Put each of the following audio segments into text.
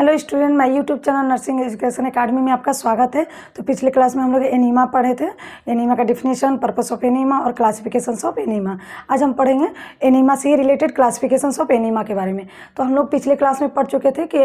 Hello student, my YouTube channel nursing education academy में आपका स्वागत है। तो पिछले क्लास में हम लोग एनीमा पढ़े थे, एनीमा का डिफिनेशन, पर्पस ऑफ एनीमा और क्लासिफिकेशंस ऑफ एनीमा। आज हम पढ़ेंगे एनीमा से रिलेटेड क्लासिफिकेशंस ऑफ एनीमा के बारे में। तो हम लोग पिछले क्लास में पढ़ चुके थे कि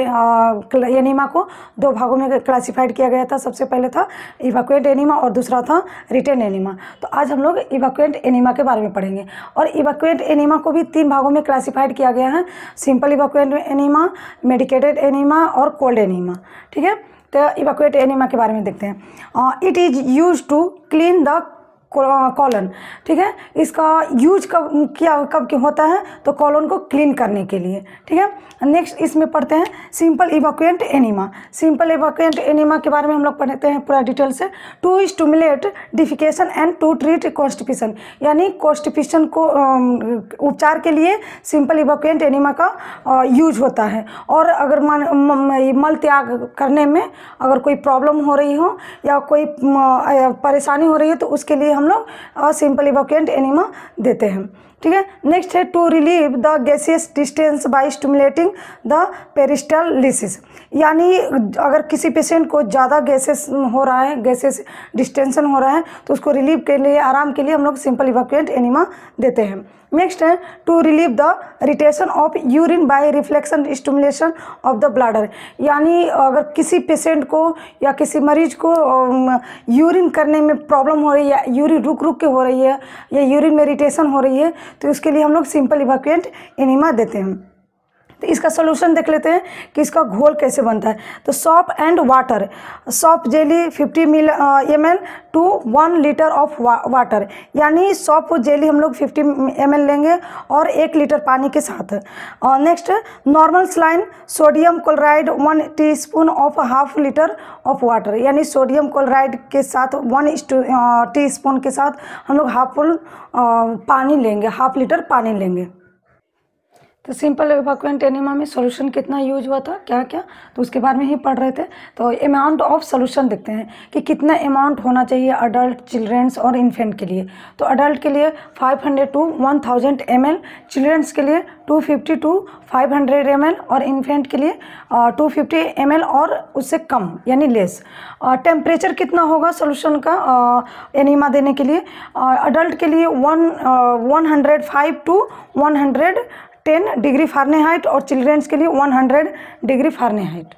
एनीमा को दो भागों में क्लासीफाइड किया गया था। सबसे पहले था इवैक्यूएंट एनीमा और दूसरा था रिटेन एनीमा। तो आज हम लोग इवैक्यूएंट एनीमा के बारे में पढ़ेंगे। और इवैक्यूएंट एनीमा को भी तीन भागों में क्लासीफाइड किया गया है, simple evacuant enema, medicated enema और कोल्ड एनीमा। ठीक है, तो इवैक्यूएट एनीमा के बारे में देखते हैं। It is used to clean the colon. ठीक है, इसका यूज कब होता है तो कॉलन को क्लीन करने के लिए। ठीक है, नेक्स्ट इसमें पढ़ते हैं simple evacuant enema. Simple evacuant enema के बारे में हम लोग पढ़ते हैं पूरा डिटेल से। To stimulate defecation and to treat constipation, यानी कॉन्स्टिपेशन को उपचार के लिए सिंपल इवैक्यूएंट एनीमा का यूज होता है। और अगर मल त्याग करने में अगर कोई प्रॉब्लम हो रही हो या कोई परेशानी हो रही है तो उसके लिए हम लोग सिंपल इवैक्यूएंट एनीमा देते हैं। ठीक है, नेक्स्ट है to relieve the gaseous distance by stimulating the peristalsis, यानी अगर किसी पेशेंट को ज़्यादा गैसेस हो रहा है, गैसेस डिस्टेंशन हो रहा है तो उसको रिलीव के लिए, आराम के लिए हम लोग सिंपल इवैक्यूएंट एनीमा देते हैं। नेक्स्ट है to relieve the retention of urine by reflection stimulation of the bladder, यानी अगर किसी पेशेंट को या किसी मरीज को यूरिन करने में प्रॉब्लम हो रही है, यूरिन रुक रुक के हो रही है या यूरिन में रिटेशन हो रही है तो उसके लिए हम लोग सिंपल इवैक्यूएंट एनीमा देते हैं। तो इसका सोल्यूशन देख लेते हैं कि इसका घोल कैसे बनता है। तो soap and water, soap jelly 50 ml to 1 litre of water, यानी सॉप जेली हम लोग 50 ml लेंगे और 1 लीटर पानी के साथ। और next normal saline sodium chloride 1 teaspoon of half litre of water, यानी सोडियम क्लोराइड के साथ 1 टीस्पून के साथ हम लोग हाफ लीटर पानी लेंगे। तो सिंपल इवैक्यूएंट एनीमा में सोल्यूशन कितना यूज हुआ था, क्या क्या, तो उसके बारे में ही पढ़ रहे थे। तो अमाउंट ऑफ सोल्यूशन देखते हैं कि कितना अमाउंट होना चाहिए अडल्ट, चिल्ड्रेंस और इन्फेंट के लिए। तो अडल्ट के लिए 500 टू 1000 ml, चिल्ड्रेंस के लिए 250 टू 500 ml और इन्फेंट के लिए 250 ml और उससे कम यानी लेस। टेम्परेचर कितना होगा सोल्यूशन का एनीमा देने के लिए, अडल्ट के लिए 105 टू 110 डिग्री फारेनहाइट और चिल्ड्रेंस के लिए 100 डिग्री फारेनहाइट।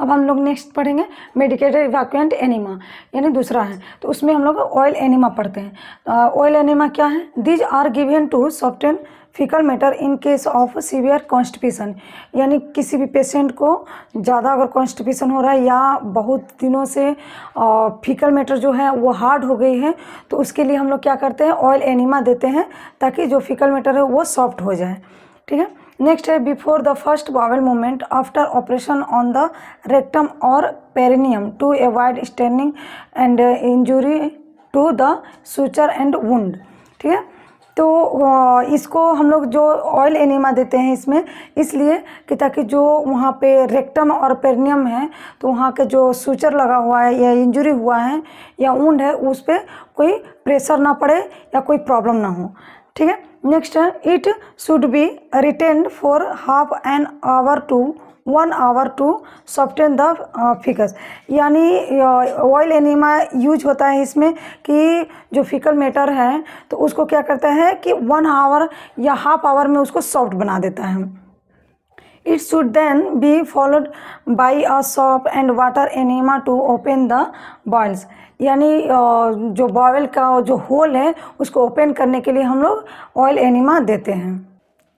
अब हम लोग नेक्स्ट पढ़ेंगे मेडिकेटेड इवैक्यूएंट एनीमा, यानी दूसरा है। तो उसमें हम लोग ऑयल एनीमा पढ़ते हैं। ऑयल एनीमा क्या है? These are given to soften faecal matter in case of severe constipation, यानी किसी भी पेशेंट को ज़्यादा अगर कॉन्स्टिपेशन हो रहा है या बहुत दिनों से फीकल मैटर जो है वो हार्ड हो गई है तो उसके लिए हम लोग क्या करते हैं, ऑयल एनीमा देते हैं ताकि जो फीकल मैटर है वो सॉफ्ट हो जाए। ठीक है, नेक्स्ट है before the first bowel movement after operation on the rectum और perineum to avoid staining and injury to the suture and wound. ठीक है, तो इसको हम लोग जो ऑयल एनीमा देते हैं इसमें इसलिए कि ताकि जो वहाँ पे रेक्टम और पेरिनियम है तो वहाँ के जो सुचर लगा हुआ है या इंजरी हुआ है या वुंड है उस पर कोई प्रेशर ना पड़े या कोई प्रॉब्लम ना हो। ठीक है, नेक्स्ट है it should be retained for half an hour to 1 hour to soften the faeces, यानी ऑयल एनीमा यूज होता है इसमें कि जो फीकल मैटर है तो उसको क्या करता है कि 1 आवर या हाफ आवर में उसको सॉफ्ट बना देता है। It should then be followed by a soap and water enema to open the bowels, यानी जो बॉयल का जो होल है उसको ओपन करने के लिए हम लोग ऑयल एनीमा देते हैं।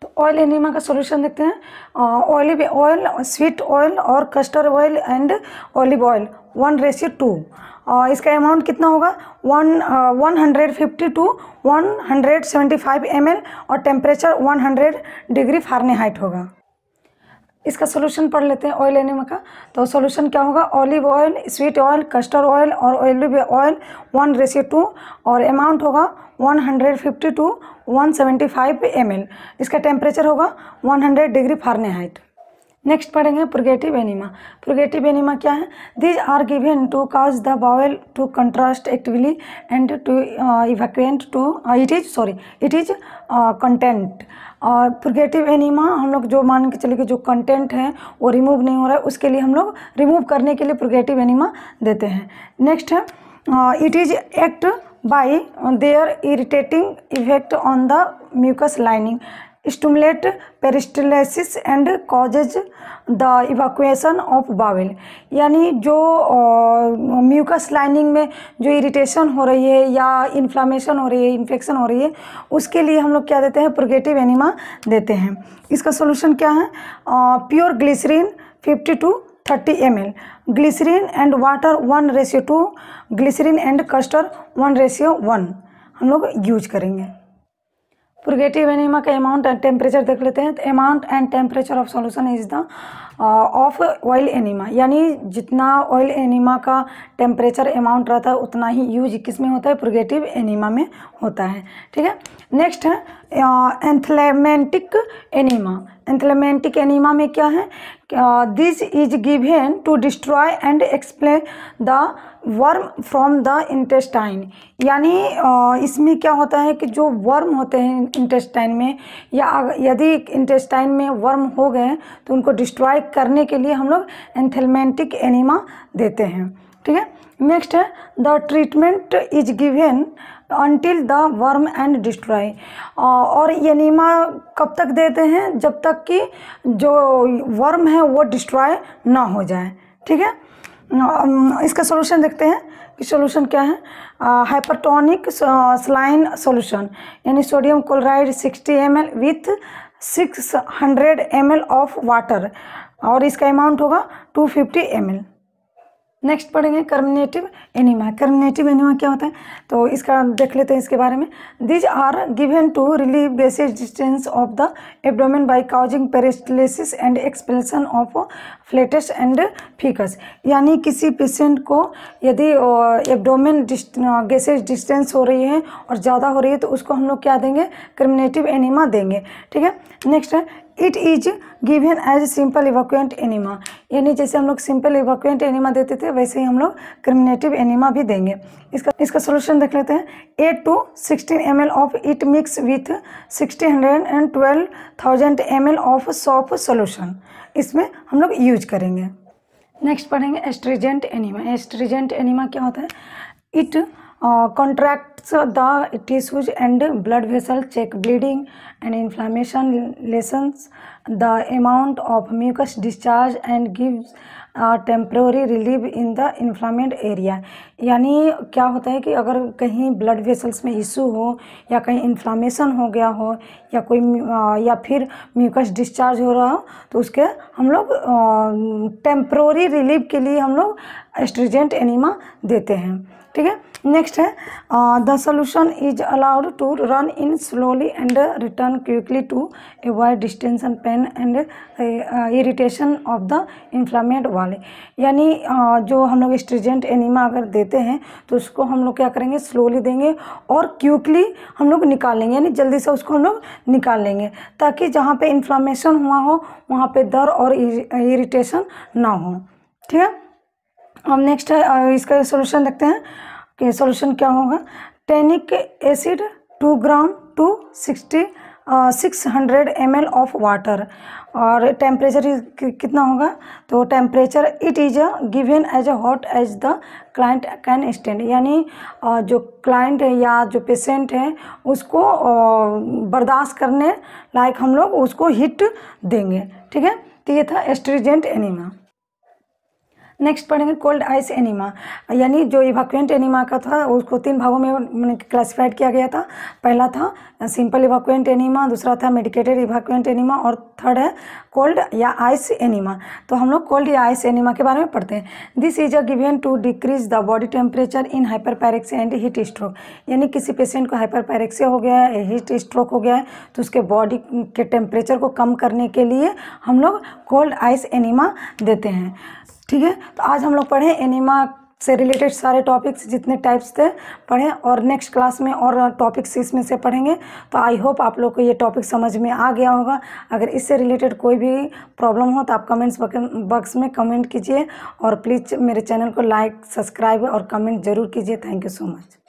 तो ऑयल एनीमा का सॉल्यूशन देखते हैं। ऑलिव ऑयल, स्वीट ऑयल और castor oil and olive oil 1:2। इसका अमाउंट कितना होगा, 150 टू 175 ml और टेम्परेचर 100 डिग्री फारेनहाइट होगा। इसका सॉल्यूशन पढ़ लेते हैं ऑयल एनीमा का। तो सॉल्यूशन क्या होगा, olive oil, sweet oil, castor oil और ऑलिव ऑयल 1:2 और अमाउंट होगा 150 टू 175 ml। इसका टेम्परेचर होगा 100 डिग्री फारेनहाइट। नेक्स्ट पढ़ेंगे प्रोगेटिव एनीमा। प्रोगेटिव एनीमा क्या है? These are given to cause the bowel to contrast actively and to evacuate to it is content. और purgative enema हम लोग जो मान के चले कि जो कंटेंट है वो रिमूव नहीं हो रहा है, उसके लिए हम लोग रिमूव करने के लिए प्रोगेटिव एनीमा देते हैं। नेक्स्ट है it is act by their irritating effect on the mucus lining stimulate peristalsis and causes the evacuation of bowel. यानी जो म्यूकस लाइनिंग में जो इरिटेशन हो रही है या इन्फ्लामेशन हो रही है, इन्फेक्शन हो रही है, उसके लिए हम लोग क्या देते हैं? प्रोगेटिव एनीमा देते हैं। इसका सॉल्यूशन क्या है? Pure glycerine 50 to 30 ml, glycerine and water 1:2, glycerine and castor 1:1 हम लोग यूज करेंगे। प्रोगेटिव एनीमा का अमाउंट एंड टेम्परेचर देख लेते हैं। Amount and temperature of solution is the of oil enema. यानी जितना ऑयल एनीमा का टेम्परेचर अमाउंट रहता है उतना ही यूज किस में होता है? प्रोगेटिव एनीमा में होता है। ठीक है, नेक्स्ट है एंथलेमेंटिक एनीमा। एंथलेमेंटिक एनीमा में क्या है? This is given to destroy and explain the worm from the intestine. यानी इसमें क्या होता है कि जो वर्म होते हैं इंटेस्टाइन में, या यदि इंटेस्टाइन में वर्म हो गए तो उनको डिस्ट्रॉय करने के लिए हम लोग एंथेलमेंटिक एनीमा देते हैं। ठीक है, नेक्स्ट है the treatment is given Until the worm and destroy। और ये एनीमा कब तक देते हैं? जब तक कि जो वर्म है वो डिस्ट्रॉय ना हो जाए। ठीक है, इसका सॉल्यूशन देखते हैं कि सॉल्यूशन क्या है। हाइपरटोनिक स्लाइन सॉल्यूशन यानी sodium chloride 60 ml with 600 ml of water, और इसका अमाउंट होगा 250 ml। नेक्स्ट पढ़ेंगे कर्मिनेटिव एनीमा। कर्मिनेटिव एनीमा क्या होता है तो इसका देख लेते हैं इसके बारे में। These are given to relieve basic distance of the abdomen by causing peristalsis and expulsion of flatus and faeces. यानी किसी पेशेंट को यदि एब्डोमेन गैसेज डिस्टेंस हो रही है और ज़्यादा हो रही है तो उसको हम लोग क्या देंगे? कर्मिनेटिव एनीमा देंगे। ठीक है, नेक्स्ट है it is given as simple evacuant enema. यानी जैसे हम लोग सिंपल इवैक्यूएंट एनीमा देते थे वैसे ही हम लोग कर्मिनेटिव एनीमा भी देंगे। इसका सोल्यूशन देख लेते हैं। 8 to 16 ml of it mix with 612,000 ml of soap solution, इसमें हम लोग यूज करेंगे। नेक्स्ट पढ़ेंगे एस्ट्रीजेंट एनीमा। एस्ट्रीजेंट एनीमा क्या होता है? It contracts the tissues and blood vessel, check bleeding and inflammation, lessens the amount of mucus discharge and gives temporary relieve in the inflamed area. यानी क्या होता है कि अगर कहीं ब्लड वेसल्स में इशू हो या कहीं इन्फ्लामेशन हो गया हो या कोई या फिर म्यूकस डिस्चार्ज हो रहा हो तो उसके हम लोग टेम्प्रोरी रिलीव के लिए हम लोग एस्ट्रीजेंट एनीमा देते हैं। ठीक है, नेक्स्ट है the solution is allowed to run in slowly and return quickly to avoid distension pain and irritation of the inflamed. यानी जो हम लोग एस्ट्रीजेंट एनीमा अगर देते हैं तो उसको हम लोग क्या करेंगे? स्लोली देंगे और क्विकली हम लोग निकाल लेंगे, यानी जल्दी से उसको हम लोग निकाल लेंगे ताकि जहाँ पे इन्फ्लामेशन हुआ हो वहाँ पे दर्द और इरिटेशन ना हो। ठीक है, अब नेक्स्ट है इसका सॉल्यूशन देखते हैं कि सॉल्यूशन क्या होगा। Tannic acid 2 g to 600 ml of water, और टेम्परेचर कितना होगा तो temperature it is given as a hot as the client can stand. यानी जो क्लाइंट है या जो पेशेंट है उसको बर्दाश्त करने लायक हम लोग उसको हीट देंगे। ठीक है, तो ये था एस्ट्रीजेंट एनीमा। नेक्स्ट पढ़ेंगे कोल्ड आइस एनीमा। यानी जो इवैक्यूएंट एनीमा का था उसको 3 भागों में क्लासिफाइड किया गया था। पहला था सिंपल इवैक्यूएंट एनीमा, दूसरा था मेडिकेटेड इवैक्यूएंट एनीमा, और थर्ड है कोल्ड या आइस एनीमा। तो हम लोग कोल्ड या आइस एनीमा के बारे में पढ़ते हैं। This is a given to decrease the body temperature in hyperpyrexia and heat stroke. यानी किसी पेशेंट को हाइपरपायरेक्सिया हो गया है, हीट स्ट्रोक हो गया है, तो उसके बॉडी के टेम्परेचर को कम करने के लिए हम लोग कोल्ड आइस एनीमा देते हैं। ठीक है, तो आज हम लोग पढ़े एनीमा से रिलेटेड सारे टॉपिक्स जितने टाइप्स थे पढ़ें और नेक्स्ट क्लास में और टॉपिक्स इसमें से पढ़ेंगे। तो आई होप आप लोग को ये टॉपिक समझ में आ गया होगा। अगर इससे रिलेटेड कोई भी प्रॉब्लम हो तो आप कमेंट्स बॉक्स में कमेंट कीजिए और प्लीज़ मेरे चैनल को लाइक सब्सक्राइब और कमेंट ज़रूर कीजिए। Thank you so much.